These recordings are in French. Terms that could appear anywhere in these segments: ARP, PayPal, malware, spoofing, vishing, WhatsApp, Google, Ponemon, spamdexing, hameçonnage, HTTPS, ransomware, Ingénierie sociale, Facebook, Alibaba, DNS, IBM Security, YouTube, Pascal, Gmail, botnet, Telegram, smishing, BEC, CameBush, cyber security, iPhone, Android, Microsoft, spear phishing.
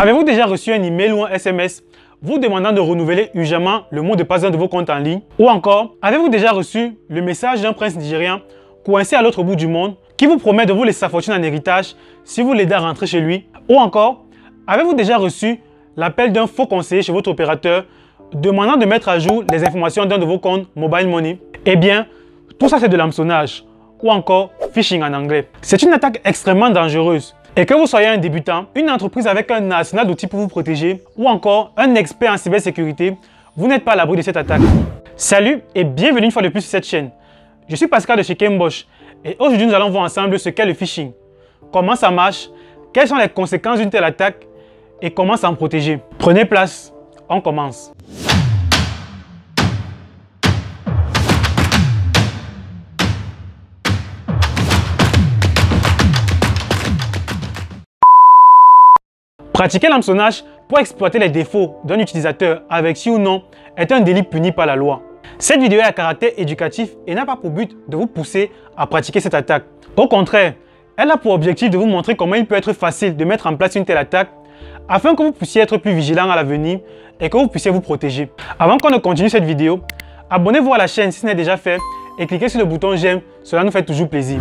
Avez-vous déjà reçu un email ou un SMS vous demandant de renouveler urgemment le mot de passe d'un de vos comptes en ligne? Ou encore, avez-vous déjà reçu le message d'un prince nigérien coincé à l'autre bout du monde qui vous promet de vous laisser sa fortune en héritage si vous l'aidez à rentrer chez lui? Ou encore, avez-vous déjà reçu l'appel d'un faux conseiller chez votre opérateur demandant de mettre à jour les informations d'un de vos comptes Mobile Money? Eh bien, tout ça c'est de l'hameçonnage ou encore phishing en anglais. C'est une attaque extrêmement dangereuse. Et que vous soyez un débutant, une entreprise avec un arsenal d'outils pour vous protéger ou encore un expert en cybersécurité, vous n'êtes pas à l'abri de cette attaque. Salut et bienvenue une fois de plus sur cette chaîne. Je suis Pascal de chez CameBush et aujourd'hui nous allons voir ensemble ce qu'est le phishing, comment ça marche, quelles sont les conséquences d'une telle attaque et comment s'en protéger. Prenez place, on commence. Pratiquer l'hameçonnage pour exploiter les défauts d'un utilisateur avec oui ou non est un délit puni par la loi. Cette vidéo est à caractère éducatif et n'a pas pour but de vous pousser à pratiquer cette attaque. Au contraire, elle a pour objectif de vous montrer comment il peut être facile de mettre en place une telle attaque afin que vous puissiez être plus vigilant à l'avenir et que vous puissiez vous protéger. Avant qu'on ne continue cette vidéo, abonnez-vous à la chaîne si ce n'est déjà fait et cliquez sur le bouton j'aime, cela nous fait toujours plaisir.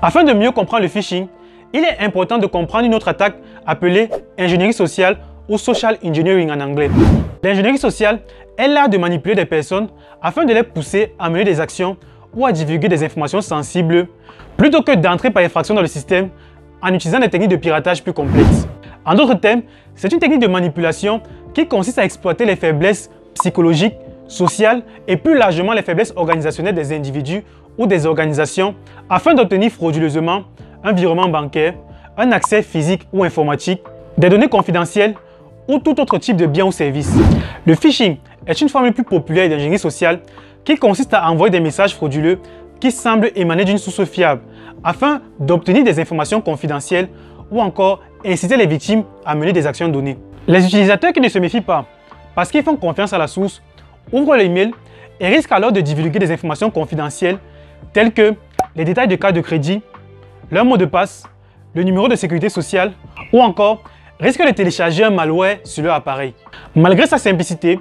Afin de mieux comprendre le phishing, il est important de comprendre une autre attaque appelée ingénierie sociale ou social engineering en anglais. L'ingénierie sociale est l'art de manipuler des personnes afin de les pousser à mener des actions ou à divulguer des informations sensibles plutôt que d'entrer par effraction dans le système en utilisant des techniques de piratage plus complexes. En d'autres termes, c'est une technique de manipulation qui consiste à exploiter les faiblesses psychologiques, sociales et plus largement les faiblesses organisationnelles des individus ou des organisations afin d'obtenir frauduleusement un virement bancaire, un accès physique ou informatique, des données confidentielles ou tout autre type de bien ou service. Le phishing est une forme plus populaire d'ingénierie sociale qui consiste à envoyer des messages frauduleux qui semblent émaner d'une source fiable afin d'obtenir des informations confidentielles ou encore inciter les victimes à mener des actions données. Les utilisateurs qui ne se méfient pas parce qu'ils font confiance à la source ouvrent l'email et risquent alors de divulguer des informations confidentielles telles que les détails de cartes de crédit, leur mot de passe, le numéro de sécurité sociale ou encore risquent de télécharger un malware sur leur appareil. Malgré sa simplicité,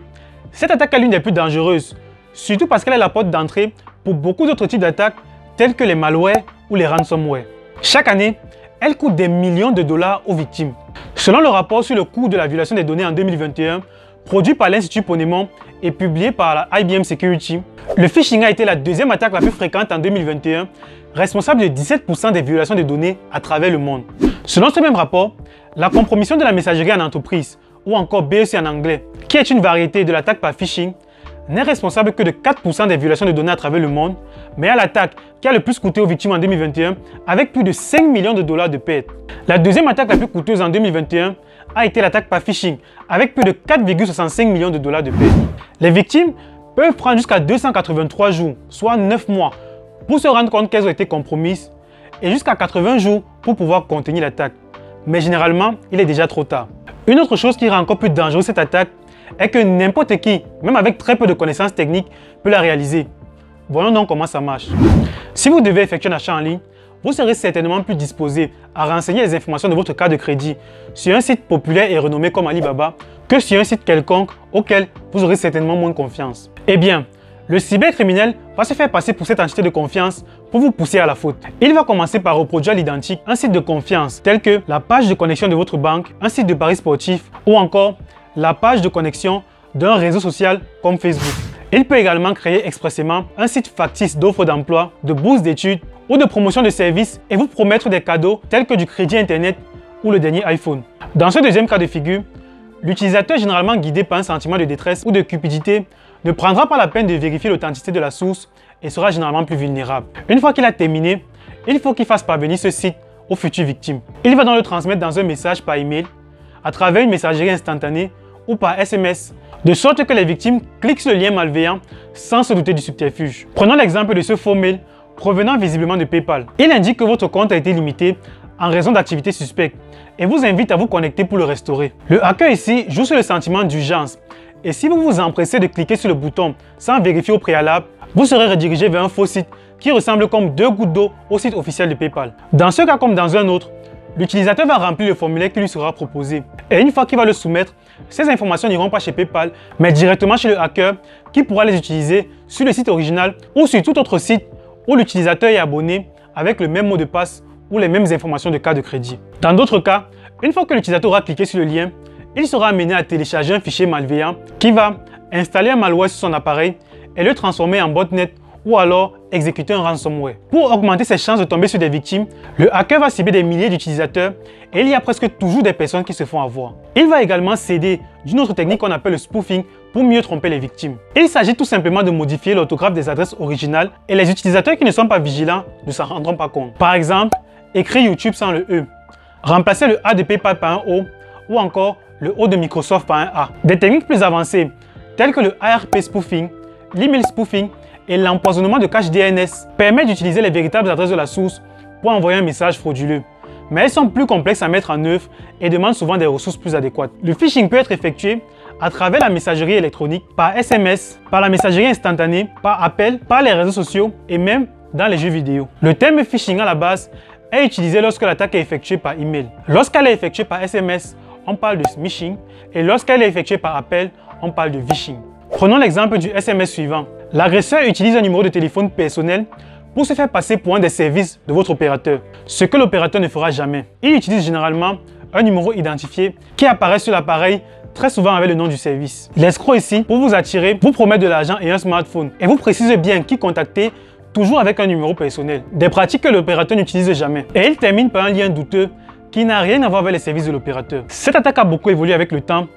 cette attaque est l'une des plus dangereuses, surtout parce qu'elle est la porte d'entrée pour beaucoup d'autres types d'attaques telles que les malwares ou les ransomware. Chaque année, elle coûte des millions de dollars aux victimes. Selon le rapport sur le coût de la violation des données en 2021, produit par l'Institut Ponemon et publié par la IBM Security, le phishing a été la deuxième attaque la plus fréquente en 2021, responsable de 17% des violations de données à travers le monde. Selon ce même rapport, la compromission de la messagerie en entreprise, ou encore BEC en anglais, qui est une variété de l'attaque par phishing, n'est responsable que de 4% des violations de données à travers le monde, mais à l'attaque qui a le plus coûté aux victimes en 2021 avec plus de 5 millions de dollars de pertes. La deuxième attaque la plus coûteuse en 2021 a été l'attaque par phishing avec plus de 4,65 millions de dollars de pertes. Les victimes peuvent prendre jusqu'à 283 jours, soit 9 mois, pour se rendre compte qu'elles ont été compromises et jusqu'à 80 jours pour pouvoir contenir l'attaque. Mais généralement, il est déjà trop tard. Une autre chose qui rend encore plus dangereuse cette attaque est que n'importe qui, même avec très peu de connaissances techniques, peut la réaliser. Voyons donc comment ça marche. Si vous devez effectuer un achat en ligne, vous serez certainement plus disposé à renseigner les informations de votre carte de crédit sur un site populaire et renommé comme Alibaba que sur un site quelconque auquel vous aurez certainement moins confiance. Eh bien, le cybercriminel va se faire passer pour cette entité de confiance pour vous pousser à la faute. Il va commencer par reproduire à l'identique un site de confiance tel que la page de connexion de votre banque, un site de paris sportif ou encore la page de connexion d'un réseau social comme Facebook. Il peut également créer expressément un site factice d'offres d'emploi, de bourses d'études ou de promotion de services et vous promettre des cadeaux tels que du crédit internet ou le dernier iPhone. Dans ce deuxième cas de figure, l'utilisateur généralement guidé par un sentiment de détresse ou de cupidité ne prendra pas la peine de vérifier l'authenticité de la source et sera généralement plus vulnérable. Une fois qu'il a terminé, il faut qu'il fasse parvenir ce site aux futures victimes. Il va donc le transmettre dans un message par email, à travers une messagerie instantanée ou par SMS, de sorte que les victimes cliquent sur le lien malveillant sans se douter du subterfuge. Prenons l'exemple de ce faux mail provenant visiblement de PayPal. Il indique que votre compte a été limité en raison d'activités suspectes et vous invite à vous connecter pour le restaurer. Le hacker ici joue sur le sentiment d'urgence et si vous vous empressez de cliquer sur le bouton sans vérifier au préalable, vous serez redirigé vers un faux site qui ressemble comme deux gouttes d'eau au site officiel de PayPal. Dans ce cas comme dans un autre, l'utilisateur va remplir le formulaire qui lui sera proposé. Et une fois qu'il va le soumettre, ces informations n'iront pas chez PayPal, mais directement chez le hacker qui pourra les utiliser sur le site original ou sur tout autre site où l'utilisateur est abonné avec le même mot de passe ou les mêmes informations de carte de crédit. Dans d'autres cas, une fois que l'utilisateur aura cliqué sur le lien, il sera amené à télécharger un fichier malveillant qui va installer un malware sur son appareil et le transformer en botnet ou alors exécuter un ransomware. Pour augmenter ses chances de tomber sur des victimes, le hacker va cibler des milliers d'utilisateurs et il y a presque toujours des personnes qui se font avoir. Il va également s'aider d'une autre technique qu'on appelle le spoofing pour mieux tromper les victimes. Il s'agit tout simplement de modifier l'orthographe des adresses originales et les utilisateurs qui ne sont pas vigilants ne s'en rendront pas compte. Par exemple, écrire YouTube sans le E, remplacer le A de PayPal par un O ou encore le O de Microsoft par un A. Des techniques plus avancées telles que le ARP spoofing, l'email spoofing et l'empoisonnement de cache DNS permettent d'utiliser les véritables adresses de la source pour envoyer un message frauduleux. Mais elles sont plus complexes à mettre en œuvre et demandent souvent des ressources plus adéquates. Le phishing peut être effectué à travers la messagerie électronique, par SMS, par la messagerie instantanée, par appel, par les réseaux sociaux et même dans les jeux vidéo. Le terme phishing à la base est utilisé lorsque l'attaque est effectuée par email. Lorsqu'elle est effectuée par SMS, on parle de smishing et lorsqu'elle est effectuée par appel, on parle de vishing. Prenons l'exemple du SMS suivant. L'agresseur utilise un numéro de téléphone personnel pour se faire passer pour un des services de votre opérateur, ce que l'opérateur ne fera jamais. Il utilise généralement un numéro identifié qui apparaît sur l'appareil très souvent avec le nom du service. L'escroc ici, pour vous attirer, vous promet de l'argent et un smartphone et vous précise bien qui contacter, toujours avec un numéro personnel. Des pratiques que l'opérateur n'utilise jamais. Et il termine par un lien douteux qui n'a rien à voir avec les services de l'opérateur. Cette attaque a beaucoup évolué avec le temps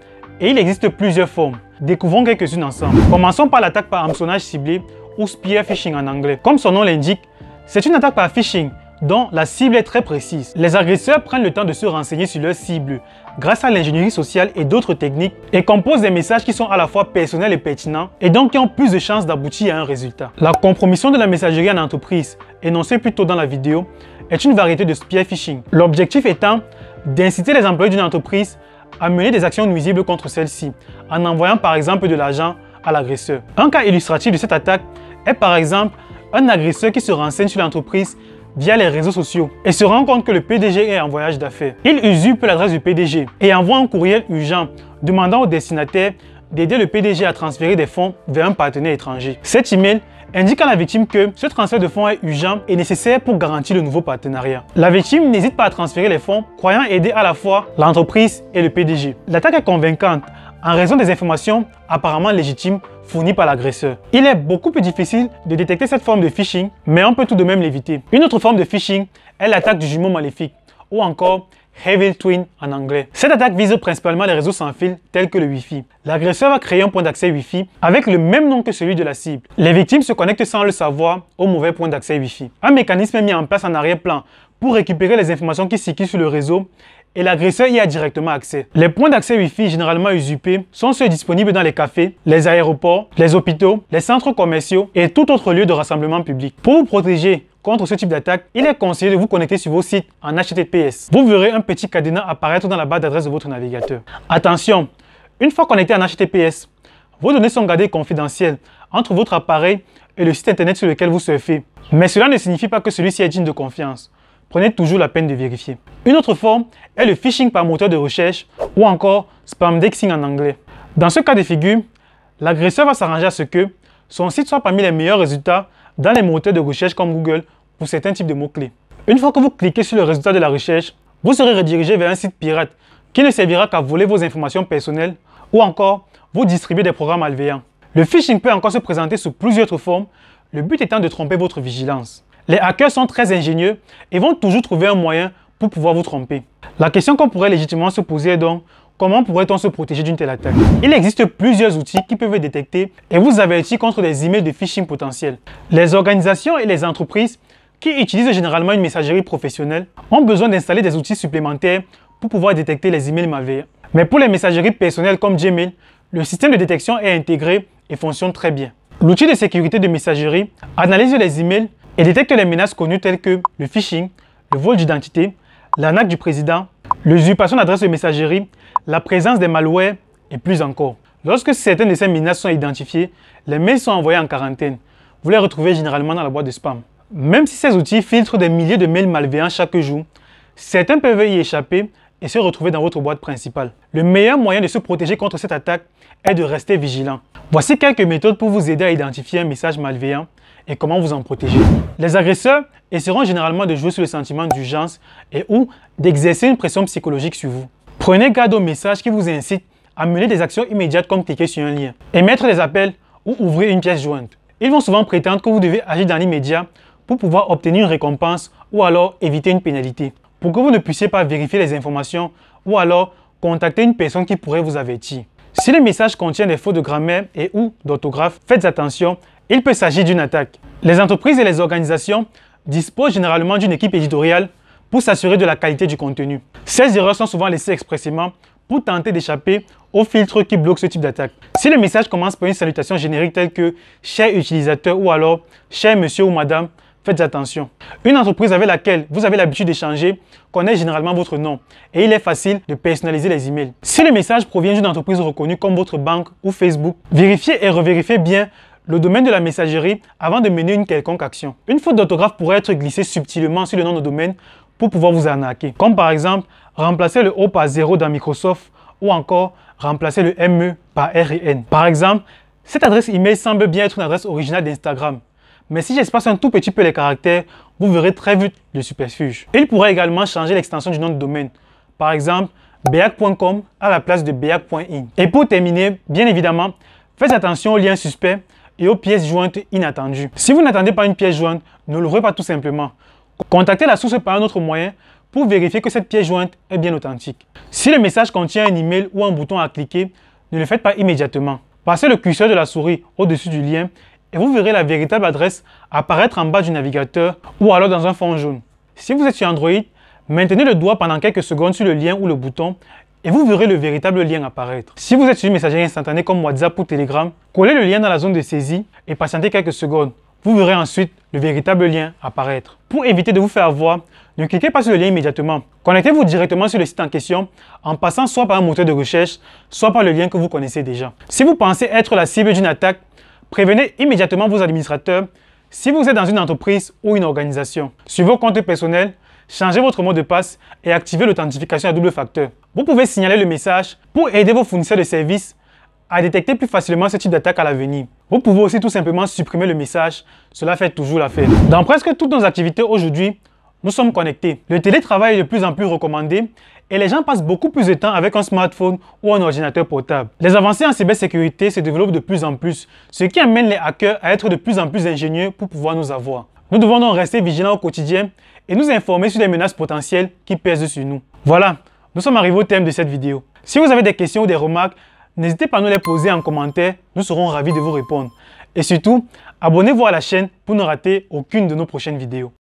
et il existe plusieurs formes. Découvrons quelques-unes ensemble. Commençons par l'attaque par hameçonnage ciblé ou spear phishing en anglais. Comme son nom l'indique, c'est une attaque par phishing dont la cible est très précise. Les agresseurs prennent le temps de se renseigner sur leur cible grâce à l'ingénierie sociale et d'autres techniques et composent des messages qui sont à la fois personnels et pertinents et donc qui ont plus de chances d'aboutir à un résultat. La compromission de la messagerie en entreprise, énoncée plus tôt dans la vidéo, est une variété de spear phishing. L'objectif étant d'inciter les employés d'une entreprise à mener des actions nuisibles contre celle-ci, en envoyant par exemple de l'argent à l'agresseur. Un cas illustratif de cette attaque est par exemple un agresseur qui se renseigne sur l'entreprise via les réseaux sociaux et se rend compte que le PDG est en voyage d'affaires. Il usurpe l'adresse du PDG et envoie un courriel urgent demandant au destinataire d'aider le PDG à transférer des fonds vers un partenaire étranger. Cet email indique à la victime que ce transfert de fonds est urgent et nécessaire pour garantir le nouveau partenariat. La victime n'hésite pas à transférer les fonds, croyant aider à la fois l'entreprise et le PDG. L'attaque est convaincante en raison des informations apparemment légitimes fournies par l'agresseur. Il est beaucoup plus difficile de détecter cette forme de phishing, mais on peut tout de même l'éviter. Une autre forme de phishing est l'attaque du jumeau maléfique, ou encore Evil Twin en anglais. Cette attaque vise principalement les réseaux sans fil tels que le Wi-Fi. L'agresseur va créer un point d'accès Wi-Fi avec le même nom que celui de la cible. Les victimes se connectent sans le savoir au mauvais point d'accès Wi-Fi. Un mécanisme est mis en place en arrière-plan pour récupérer les informations qui circulent sur le réseau et l'agresseur y a directement accès. Les points d'accès Wi-Fi généralement usurpés sont ceux disponibles dans les cafés, les aéroports, les hôpitaux, les centres commerciaux et tout autre lieu de rassemblement public. Pour vous protéger contre ce type d'attaque, il est conseillé de vous connecter sur vos sites en HTTPS. Vous verrez un petit cadenas apparaître dans la barre d'adresse de votre navigateur. Attention, une fois connecté en HTTPS, vos données sont gardées confidentielles entre votre appareil et le site internet sur lequel vous surfez. Mais cela ne signifie pas que celui-ci est digne de confiance. Prenez toujours la peine de vérifier. Une autre forme est le phishing par moteur de recherche ou encore spamdexing en anglais. Dans ce cas de figure, l'agresseur va s'arranger à ce que son site soit parmi les meilleurs résultats dans les moteurs de recherche comme Google pour certains types de mots-clés. Une fois que vous cliquez sur le résultat de la recherche, vous serez redirigé vers un site pirate qui ne servira qu'à voler vos informations personnelles ou encore vous distribuer des programmes malveillants. Le phishing peut encore se présenter sous plusieurs autres formes, le but étant de tromper votre vigilance. Les hackers sont très ingénieux et vont toujours trouver un moyen pour pouvoir vous tromper. La question qu'on pourrait légitimement se poser est donc, comment pourrait-on se protéger d'une telle attaque? Il existe plusieurs outils qui peuvent détecter et vous avertir contre des emails de phishing potentiels. Les organisations et les entreprises qui utilisent généralement une messagerie professionnelle ont besoin d'installer des outils supplémentaires pour pouvoir détecter les emails malveillants. Mais pour les messageries personnelles comme Gmail, le système de détection est intégré et fonctionne très bien. L'outil de sécurité de messagerie analyse les emails et détecte les menaces connues telles que le phishing, le vol d'identité, l'arnaque du président, l'usurpation d'adresse de messagerie, la présence des malwares et plus encore. Lorsque certaines de ces menaces sont identifiées, les mails sont envoyés en quarantaine. Vous les retrouvez généralement dans la boîte de spam. Même si ces outils filtrent des milliers de mails malveillants chaque jour, Certains peuvent y échapper et se retrouver dans votre boîte principale. Le meilleur moyen de se protéger contre cette attaque est de rester vigilant. Voici quelques méthodes pour vous aider à identifier un message malveillant et comment vous en protéger. Les agresseurs essaieront généralement de jouer sur le sentiment d'urgence et ou d'exercer une pression psychologique sur vous. Prenez garde aux messages qui vous incitent à mener des actions immédiates comme cliquer sur un lien, émettre des appels ou ouvrir une pièce jointe. Ils vont souvent prétendre que vous devez agir dans l'immédiat pour pouvoir obtenir une récompense ou alors éviter une pénalité, pour que vous ne puissiez pas vérifier les informations ou alors contacter une personne qui pourrait vous avertir. Si le message contient des fautes de grammaire et ou d'orthographe, faites attention, il peut s'agir d'une attaque. Les entreprises et les organisations disposent généralement d'une équipe éditoriale pour s'assurer de la qualité du contenu. Ces erreurs sont souvent laissées expressément pour tenter d'échapper aux filtres qui bloquent ce type d'attaque. Si le message commence par une salutation générique telle que « Cher utilisateur » ou alors « Cher monsieur ou madame », faites attention. Une entreprise avec laquelle vous avez l'habitude d'échanger connaît généralement votre nom et il est facile de personnaliser les emails. Si le message provient d'une entreprise reconnue comme votre banque ou Facebook, vérifiez et revérifiez bien le domaine de la messagerie avant de mener une quelconque action. Une faute d'orthographe pourrait être glissée subtilement sur le nom de domaine pour pouvoir vous arnaquer, comme par exemple remplacer le O par 0 dans Microsoft ou encore remplacer le ME par RN. Par exemple, cette adresse email semble bien être une adresse originale d'Instagram. Mais si j'espace un tout petit peu les caractères, vous verrez très vite le superfuge. Il pourrait également changer l'extension du nom de domaine. Par exemple, beac.com à la place de beac.in. Et pour terminer, bien évidemment, faites attention aux liens suspects et aux pièces jointes inattendues. Si vous n'attendez pas une pièce jointe, ne l'ouvrez pas tout simplement. Contactez la source par un autre moyen pour vérifier que cette pièce jointe est bien authentique. Si le message contient un email ou un bouton à cliquer, ne le faites pas immédiatement. Passez le curseur de la souris au-dessus du lien et vous verrez la véritable adresse apparaître en bas du navigateur ou alors dans un fond jaune. Si vous êtes sur Android, maintenez le doigt pendant quelques secondes sur le lien ou le bouton et vous verrez le véritable lien apparaître. Si vous êtes sur une messagerie instantanée comme WhatsApp ou Telegram, collez le lien dans la zone de saisie et patientez quelques secondes. Vous verrez ensuite le véritable lien apparaître. Pour éviter de vous faire avoir, ne cliquez pas sur le lien immédiatement. Connectez-vous directement sur le site en question en passant soit par un moteur de recherche, soit par le lien que vous connaissez déjà. Si vous pensez être la cible d'une attaque, prévenez immédiatement vos administrateurs si vous êtes dans une entreprise ou une organisation. Sur vos comptes personnels, changez votre mot de passe et activez l'authentification à double facteur. Vous pouvez signaler le message pour aider vos fournisseurs de services à détecter plus facilement ce type d'attaque à l'avenir. Vous pouvez aussi tout simplement supprimer le message, cela fait toujours l'affaire. Dans presque toutes nos activités aujourd'hui, nous sommes connectés. Le télétravail est de plus en plus recommandé et les gens passent beaucoup plus de temps avec un smartphone ou un ordinateur portable. Les avancées en cybersécurité se développent de plus en plus, ce qui amène les hackers à être de plus en plus ingénieux pour pouvoir nous avoir. Nous devons donc rester vigilants au quotidien et nous informer sur les menaces potentielles qui pèsent sur nous. Voilà, nous sommes arrivés au thème de cette vidéo. Si vous avez des questions ou des remarques, n'hésitez pas à nous les poser en commentaire, nous serons ravis de vous répondre. Et surtout, abonnez-vous à la chaîne pour ne rater aucune de nos prochaines vidéos.